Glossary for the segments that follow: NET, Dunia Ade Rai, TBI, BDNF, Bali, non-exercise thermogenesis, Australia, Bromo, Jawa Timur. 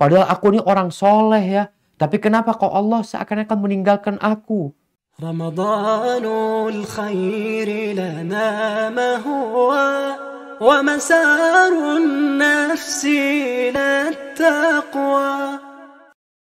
Padahal aku ini orang soleh ya. Tapi kenapa kok Allah seakan-akan meninggalkan aku? Ramadanul khairi lana ma huwa wa masarun nafsi lit-taqwa.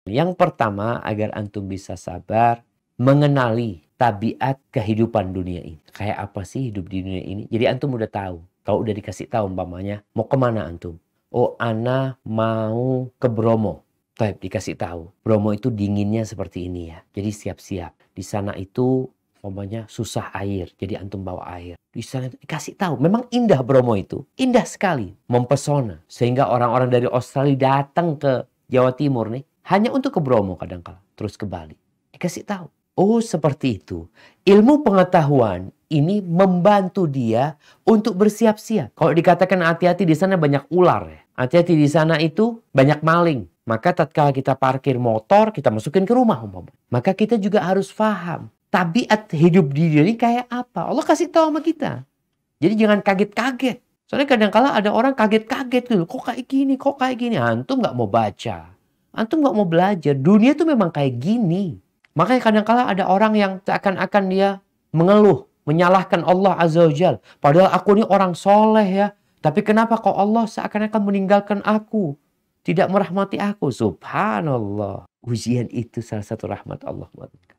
Yang pertama, agar antum bisa sabar mengenali tabiat kehidupan dunia ini. Kayak apa sih hidup di dunia ini? Jadi antum udah tahu. Kalau udah dikasih tahu umpamanya, mau kemana antum? Oh, ana mau ke Bromo. Taip, dikasih tahu. Bromo itu dinginnya seperti ini ya. Jadi siap-siap. Di sana itu umpamanya susah air. Jadi antum bawa air. Di sana itu dikasih tahu. Memang indah Bromo itu. Indah sekali. Mempesona. Sehingga orang-orang dari Australia datang ke Jawa Timur nih. Hanya untuk ke Bromo kadang-kadang. Terus ke Bali. Dikasih tahu. Oh, seperti itu. Ilmu pengetahuan ini membantu dia untuk bersiap-siap. Kalau dikatakan hati-hati di sana banyak ular ya. Hati-hati di sana itu banyak maling. Maka tatkala kita parkir motor, kita masukin ke rumah umpamanya. Maka kita juga harus paham tabiat hidup di dunia ini kayak apa. Allah kasih tahu sama kita. Jadi jangan kaget-kaget. Soalnya kadang-kala ada orang kaget-kaget dulu. Kok kayak gini? Kok kayak gini? Antum nggak mau baca. Antum nggak mau belajar. Dunia tuh memang kayak gini. Makanya kadang-kala ada orang yang seakan-akan dia mengeluh, menyalahkan Allah Azza wa Jalla. Padahal aku ini orang soleh ya. Tapi kenapa kok Allah seakan-akan meninggalkan aku? Tidak merahmati aku. Subhanallah. Ujian itu salah satu rahmat Allah buat kita.